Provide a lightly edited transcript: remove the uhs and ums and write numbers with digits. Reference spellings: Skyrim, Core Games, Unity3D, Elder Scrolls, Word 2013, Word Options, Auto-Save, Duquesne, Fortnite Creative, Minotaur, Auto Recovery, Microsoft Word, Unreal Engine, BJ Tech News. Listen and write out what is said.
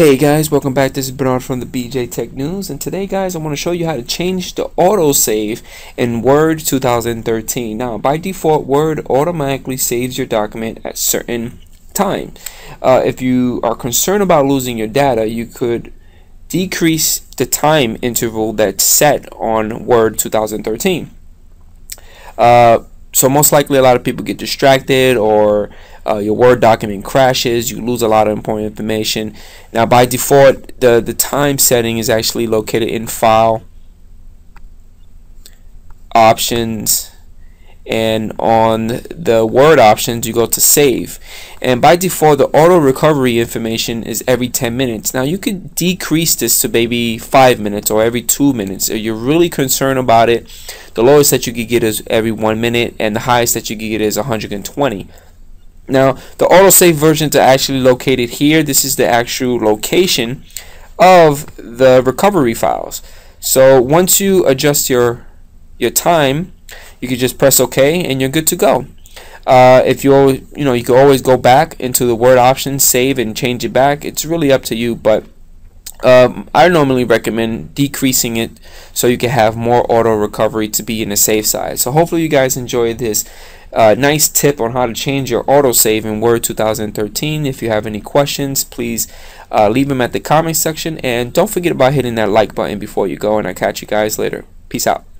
Hey guys, welcome back. This is Bernard from the BJ Tech News, and today guys I want to show you how to change the auto-save in Word 2013. Now by default, Word automatically saves your document at certain time. If you are concerned about losing your data, you could decrease the time interval that's set on Word 2013. So most likely a lot of people get distracted, or your Word document crashes, you lose a lot of important information. Now by default, the time setting is actually located in File, Options, and on the Word options you go to Save. And by default, the auto recovery information is every 10 minutes. Now you could decrease this to maybe 5 minutes or every 2 minutes. If you're really concerned about it, the lowest that you could get is every 1 minute and the highest that you could get is 120. Now the autosave versions are actually located here. This is the actual location of the recovery files. So once you adjust your time, you can just press OK and you're good to go. If you can always go back into the Word options, save, and change it back. It's really up to you, but I normally recommend decreasing it so you can have more auto recovery to be in the safe side. So hopefully you guys enjoyed this nice tip on how to change your autosave in Word 2013. If you have any questions, please leave them at the comment section, and don't forget about hitting that like button before you go, and I'll catch you guys later. Peace out.